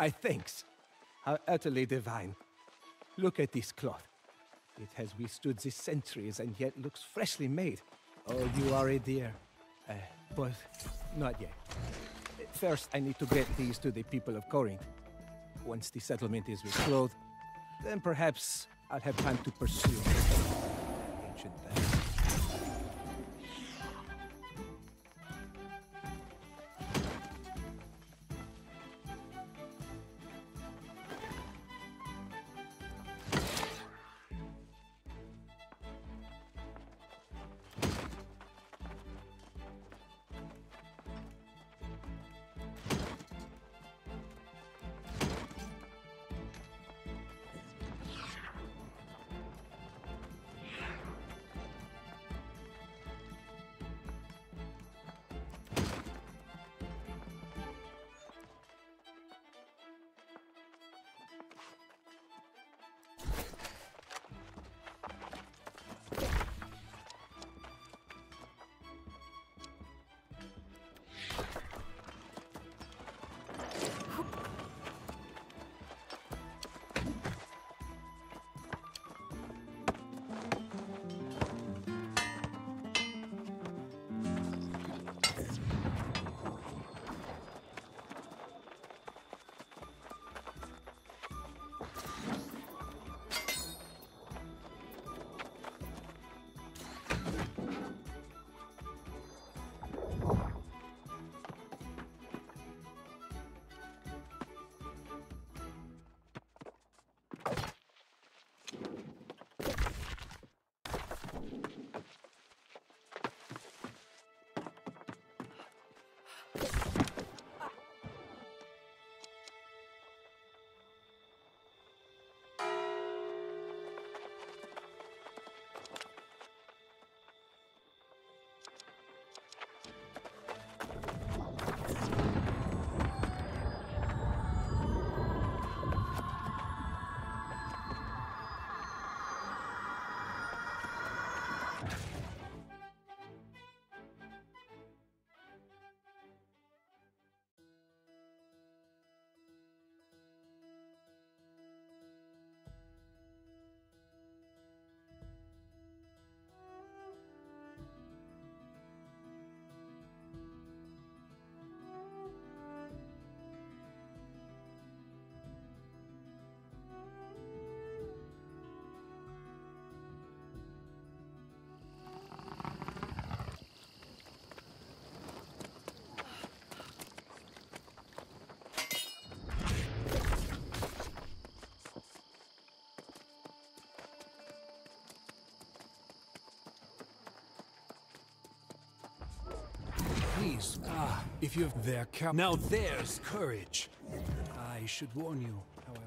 my thanks. How utterly divine. Look at this cloth. It has withstood the centuries and yet looks freshly made. Oh, you are a dear. But not yet. First, I need to get these to the people of Corinth. Once the settlement is reclothed, then perhaps I'll have time to pursue ancient things. If you have their cap. Now there's courage. I should warn you, however.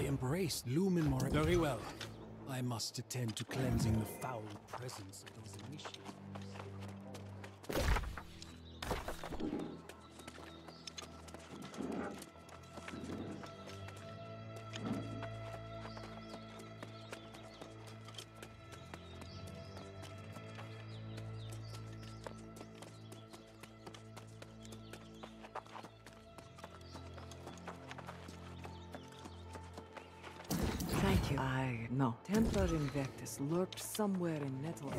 They embraced Lumen Morales. Very well. I must attend to cleansing the foul presence of these initiates. I know. Templar Invictus lurked somewhere in Nettlewood.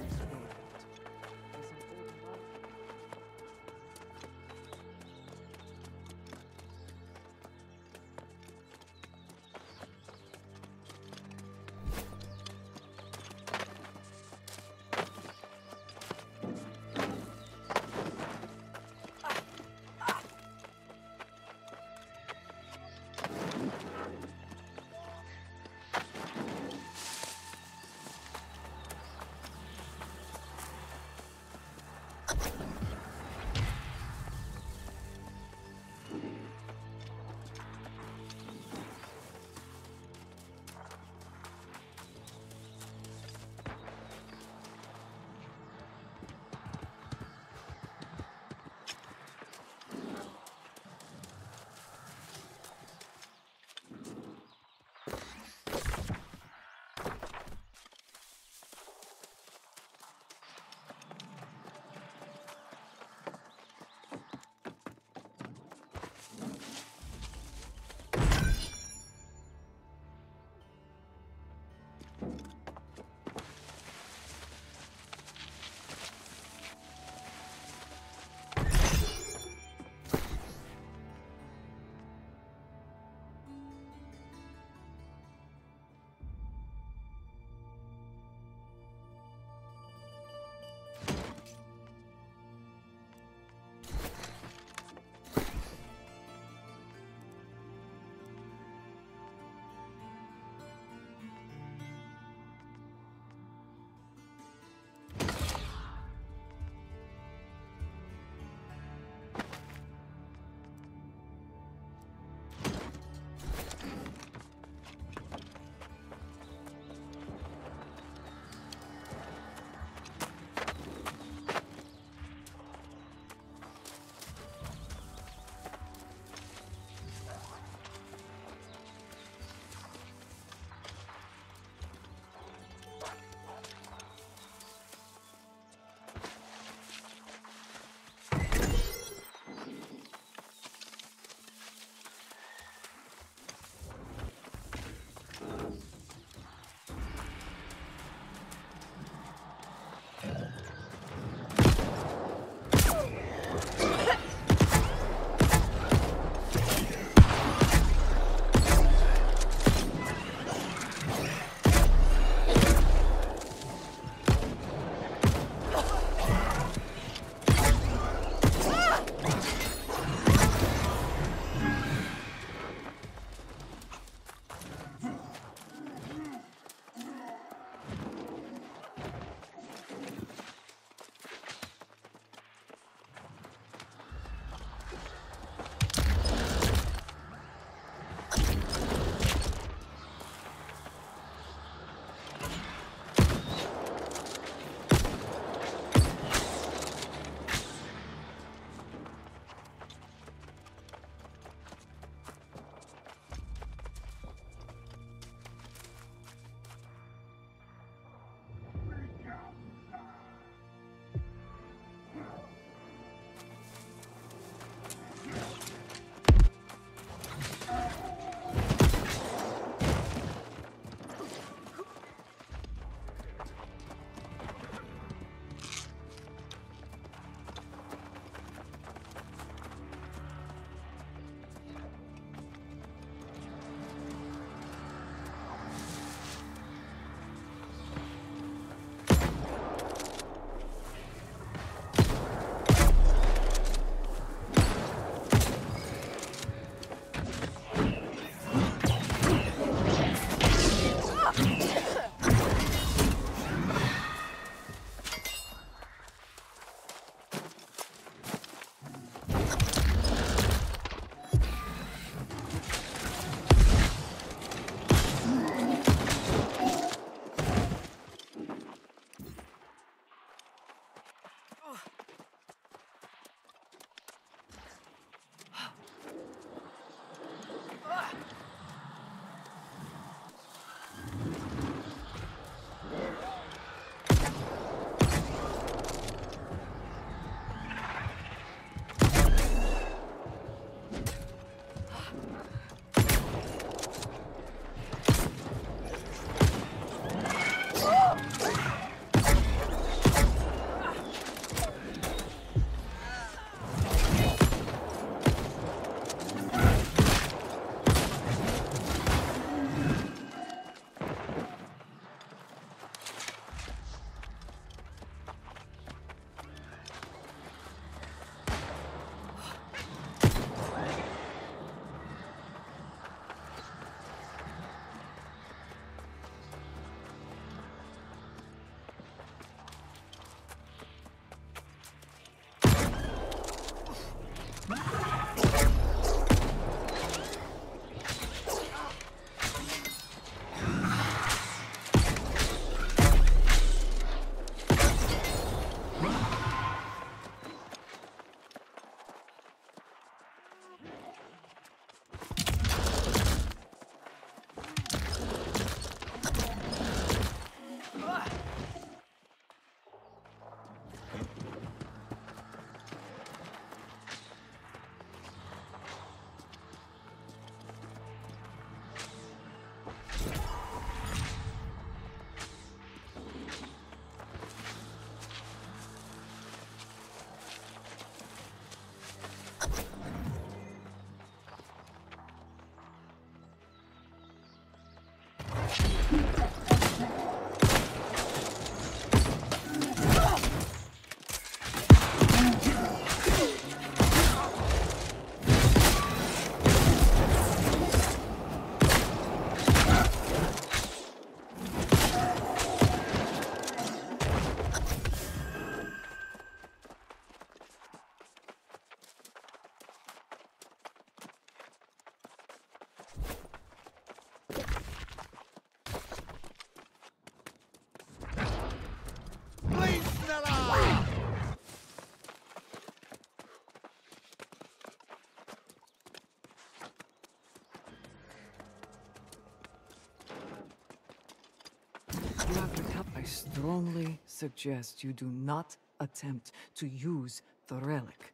I strongly suggest you do not attempt to use the relic.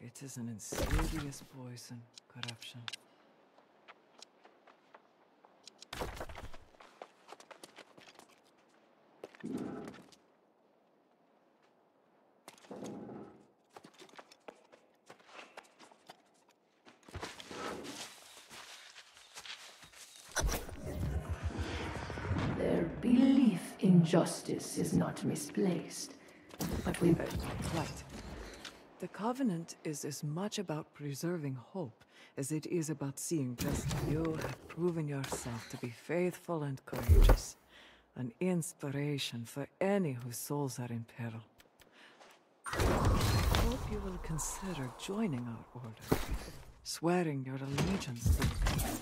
It is an insidious poison, corruption. Their belief in justice is not misplaced, but we... Right. The Covenant is as much about preserving hope as it is about seeing justice. You have proven yourself to be faithful and courageous. An inspiration for any whose souls are in peril. I hope you will consider joining our order, swearing your allegiance to the Covenant.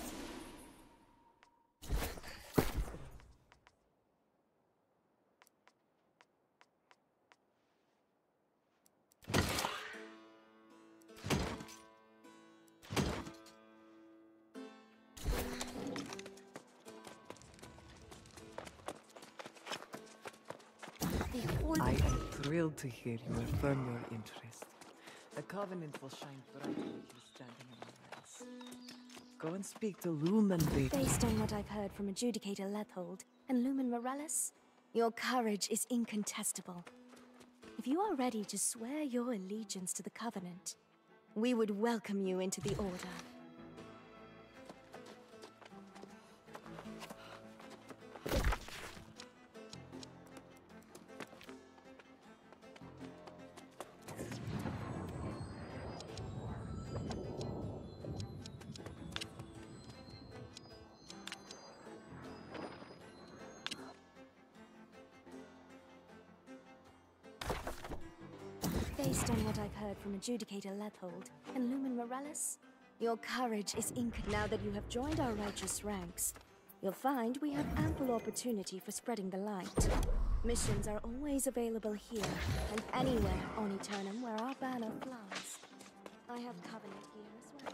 I am thrilled to hear you affirm your interest. The Covenant will shine brightly if you stand in the ranks. Go and speak to Lumen, baby. Based on what I've heard from Adjudicator Leithold and Lumen Morellis, your courage is incontestable. If you are ready to swear your allegiance to the Covenant, we would welcome you into the Order. Based on what I've heard from Adjudicator Leithold and Lumen Morellis, your courage is inc- Now that you have joined our righteous ranks, you'll find we have ample opportunity for spreading the light. Missions are always available here and anywhere on Eternum where our banner flies. I have Covenant here as well.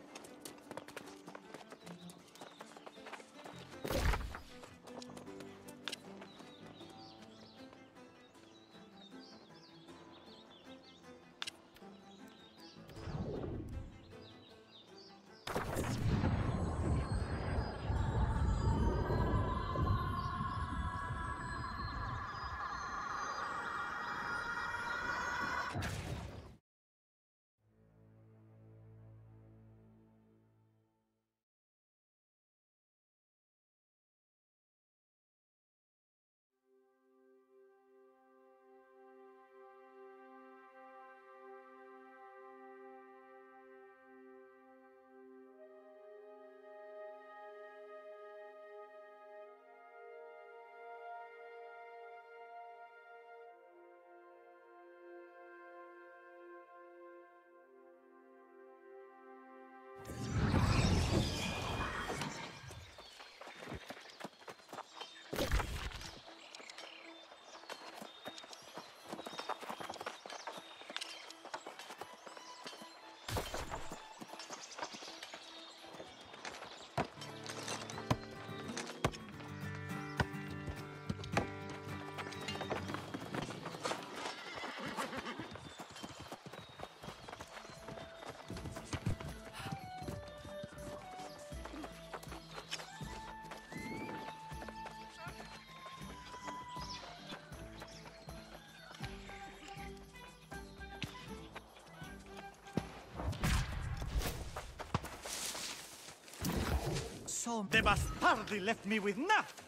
So the bastardi left me with nothing,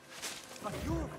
but you...